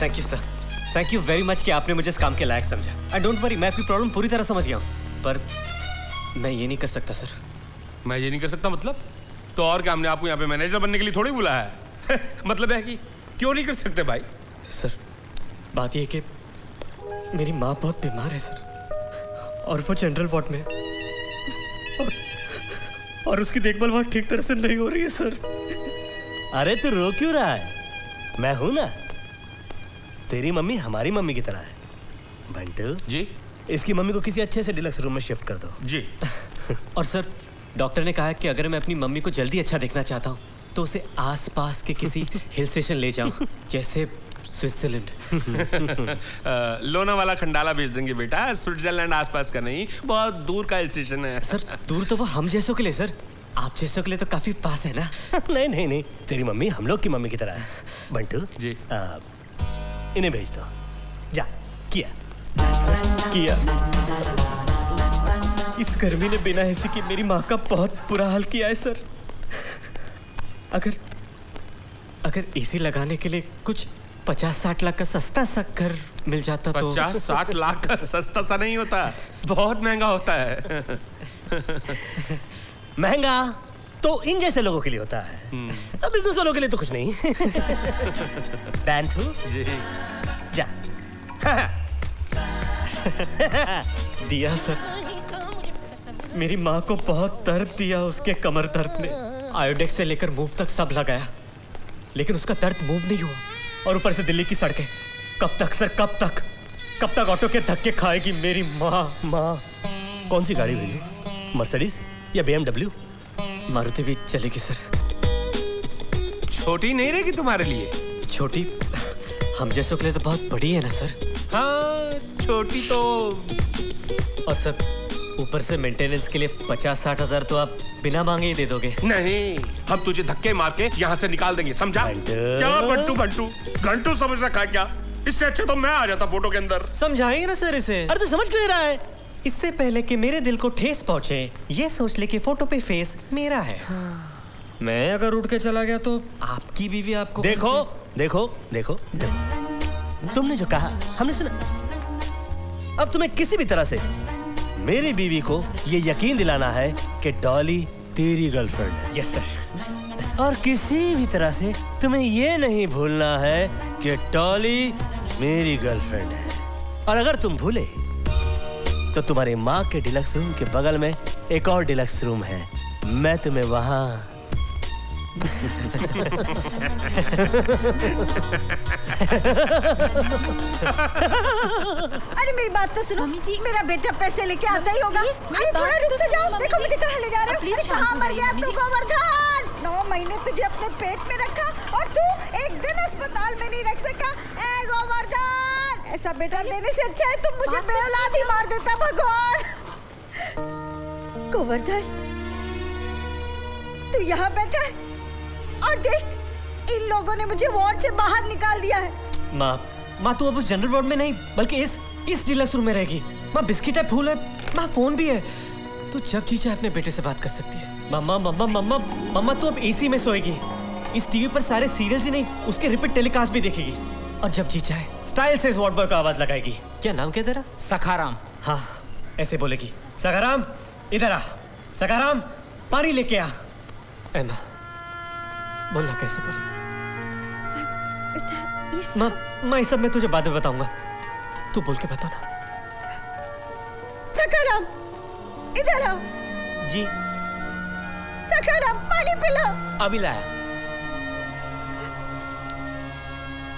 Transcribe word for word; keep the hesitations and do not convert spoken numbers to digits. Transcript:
Thank you sir, thank you very much कि आपने मुझे इस काम के लायक समझा। एंड डोंट वरी, मैं आपकी प्रॉब्लम पूरी तरह समझ गया हूँ, पर मैं ये नहीं कर सकता सर। मैं ये नहीं कर सकता मतलब? तो और क्या, हमने आपको यहाँ पे मैनेजर बनने के लिए थोड़ी बुलाया है। मतलब है कि क्यों नहीं कर सकते भाई? सर बात यह है कि मेरी माँ बहुत बीमार है सर, और वो जनरल वार्ड में, और, और उसकी देखभाल वहाँ ठीक तरह से नहीं हो रही है सर। अरे तू रो क्यों रहा है, मैं हूँ ना। तेरी मम्मी हमारी मम्मी की तरह है बंटू जी। इसकी मम्मी को किसी अच्छे से डिलक्स रूम में शिफ्ट कर दो जी। और सर डॉक्टर ने कहा है कि अगर मैं अपनी मम्मी को जल्दी अच्छा देखना चाहता हूँ तो उसे आसपास के किसी हिल स्टेशन ले जाऊँ, जैसे स्विट्जरलैंड। लोना वाला खंडाला भेज देंगे बेटा। स्विट्जरलैंड आसपास का नहीं, बहुत दूर का हिल स्टेशन है सर। दूर तो वो हम जैसों के लिए सर, आप जैसों के लिए तो काफी पास है ना। नहीं नहीं नहीं, तेरी मम्मी हम लोग की मम्मी की तरह है बंटू जी। आ, इन्हें भेज दो जा। किया किया, इस गर्मी ने बिना ऐसी कि मेरी माँ का बहुत बुरा हाल किया है सर। अगर अगर एसी लगाने के लिए कुछ पचास साठ लाख का सस्ता सा घर मिल जाता तो। पचास साठ लाख का सस्ता सा नहीं होता, बहुत महंगा होता है। महंगा तो इन जैसे लोगों के लिए होता है, तो बिजनेस वालों के लिए तो कुछ नहीं। जी जा। दिया सर, मेरी माँ को बहुत दर्द दिया उसके कमर दर्द ने। आयोडेक्स से लेकर मूव तक सब लगाया, लेकिन उसका दर्द मूव नहीं हुआ। और ऊपर से दिल्ली की सड़कें, कब तक सर, कब तक कब तक ऑटो के धक्के खाएगी मेरी माँ। माँ कौन सी गाड़ी भेजी, मर्सिडीज या बी एम डब्ल्यू? मारुति भी चलेगी सर। छोटी नहीं रहेगी तुम्हारे लिए? छोटी हम जैसों के लिए तो बहुत बड़ी है ना सर। हाँ छोटी तो। और सर ऊपर से मेंटेनेंस के लिए पचास साठ हजार तो आप बिना मांगे ही दे दोगे। नहीं, हम तुझे धक्के मार के यहाँ से निकाल देंगे, समझा? क्या बंटू बंटू घंटू समझ रखा है क्या? इससे अच्छा तो मैं आ जाता फोटो के अंदर। समझाएंगे ना सर इसे। अरे तू समझ क्यों नहीं रहा है? इससे पहले कि मेरे दिल को ठेस पहुँचे, ये सोच ले कि फोटो पे फेस मेरा है। हाँ। मैं अगर उठ के चला गया तो आपकी बीवी आपको। देखो देखो देखो, तुमने जो कहा हमने सुना। अब तुम्हें किसी भी तरह से मेरी बीवी को ये यकीन दिलाना है कि डॉली तेरी गर्लफ्रेंड है। Yes sir. और किसी भी तरह से तुम्हें ये नहीं भूलना है कि डॉली मेरी गर्लफ्रेंड है। और अगर तुम भूले तो तुम्हारी माँ के डिलक्स रूम के बगल में एक और डिलक्स रूम है, मैं तुम्हें वहां। अरे मेरी बात तो सुनो मम्मी जी, मेरा बेटा पैसे लेके आता ही होगा। अरे थोड़ा रुक तो जाओ, देखो मुझे कहाँ ले जा रहे हो। कहाँ मर गया तू गोवर्धन? नौ महीने तुझे अपने पेट में रखा और तू एक दिन अस्पताल में नहीं रख सका। ए गोवर्धन, ऐसा बेटा देने से अच्छा है तुम मुझे बेऔलाद ही मार देता। भगवान गोवर्धन, तू यहाँ बैठा है और देख इन लोगों ने मुझे वार्ड से बाहर निकाल दिया है। माँ माँ तू अब उस जनरल वार्ड में नहीं बल्कि इस इस डिलक्स रूम में रहेगी। माँ बिस्किट है, फूल है, माँ फोन भी है, तू जब चीजें अपने बेटे से बात कर सकती है। मम्मा मम्मा मम्मा मम्मा तू अब एसी में सोएगी। इस टीवी पर सारे सीरियल्स ही नहीं उसके रिपीट टेलीकास्ट भी देखेगी, और जब जी चाहे स्टाइल से इस वार्ड बॉय का आवाज लगाएगी। क्या नाम क्या तेरा? सखाराम। हाँ ऐसे बोलेगी, सखाराम इधर आ, सखाराम पानी लेके आ। एमा बोलना कैसे बोलेगी? माँ मैं सब मैं तुझे बाद में बताऊंगा, तू बोल के बता ना। सखाराम इधर आओ। जी सखाराम पानी पिलाओ। अभी लाया।